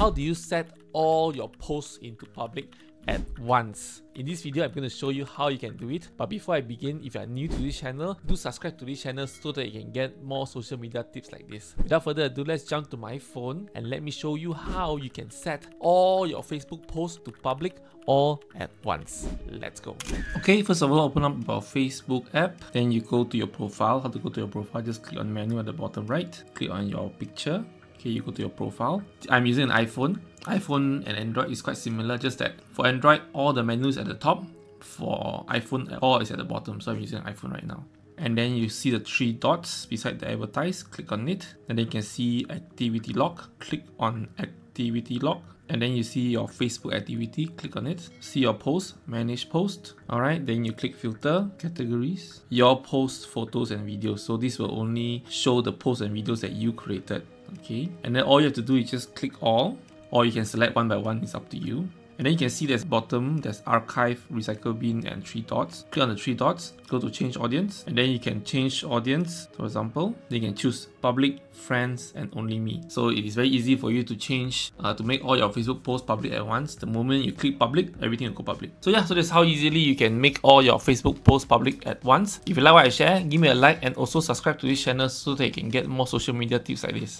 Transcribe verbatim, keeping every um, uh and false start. How do you set all your posts into public at once? In this video, I'm going to show you how you can do it. But before I begin, if you are new to this channel, do subscribe to this channel so that you can get more social media tips like this. Without further ado, let's jump to my phone and let me show you how you can set all your Facebook posts to public all at once. Let's go. Okay, first of all, open up our Facebook app. Then you go to your profile. How to go to your profile? Just click on menu at the bottom right. Click on your picture. Okay, you go to your profile. I'm using an iPhone. iPhone and Android is quite similar, just that for Android, all the menus at the top. For iPhone, all is at the bottom, so I'm using iPhone right now. And then you see the three dots beside the advertise. Click on it, and then you can see activity log. Click on activity log, and then you see your Facebook activity. Click on it. See your post, manage post. All right, then you click filter, categories, your posts, photos, and videos. So this will only show the posts and videos that you created. Okay, and then all you have to do is just click all, or you can select one by one, it's up to you. And then you can see there's bottom, there's archive, recycle bin, and three dots. Click on the three dots, go to change audience, and then you can change audience, for example. Then you can choose public, friends, and only me. So it is very easy for you to change, uh, to make all your Facebook posts public at once. The moment you click public, everything will go public. So yeah, so that's how easily you can make all your Facebook posts public at once. If you like what I share, give me a like and also subscribe to this channel so that you can get more social media tips like this.